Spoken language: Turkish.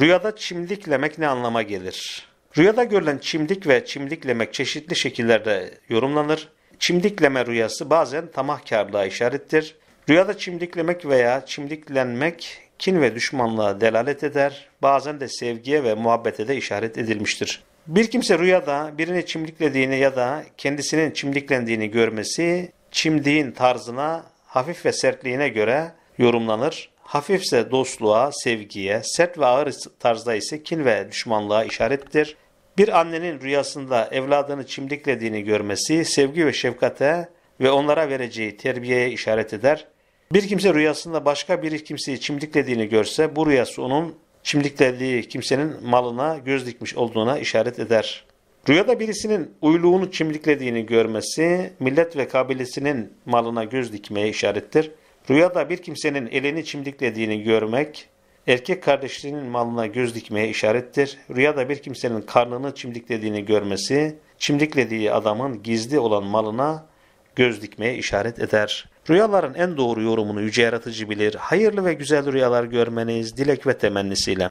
Rüyada çimdiklemek ne anlama gelir? Rüyada görülen çimdik ve çimdiklemek çeşitli şekillerde yorumlanır. Çimdikleme rüyası bazen tamahkarlığa işarettir. Rüyada çimdiklemek veya çimdiklenmek kin ve düşmanlığa delalet eder. Bazen de sevgiye ve muhabbete de işaret edilmiştir. Bir kimse rüyada birini çimdiklediğini ya da kendisinin çimdiklendiğini görmesi çimdiğin tarzına, hafif ve sertliğine göre yorumlanır. Hafifse dostluğa, sevgiye, sert ve ağır tarzda ise kin ve düşmanlığa işarettir. Bir annenin rüyasında evladını çimdiklediğini görmesi sevgi ve şefkate ve onlara vereceği terbiyeye işaret eder. Bir kimse rüyasında başka bir kimseyi çimdiklediğini görse bu rüyası onun çimdiklediği kimsenin malına göz dikmiş olduğuna işaret eder. Rüyada birisinin uyluğunu çimdiklediğini görmesi millet ve kabilesinin malına göz dikmeye işarettir. Rüyada bir kimsenin elini çimdiklediğini görmek erkek kardeşinin malına göz dikmeye işarettir. Rüyada bir kimsenin karnını çimdiklediğini görmesi çimdiklediği adamın gizli olan malına göz dikmeye işaret eder. Rüyaların en doğru yorumunu yüce yaratıcı bilir. Hayırlı ve güzel rüyalar görmeniz dilek ve temennisiyle.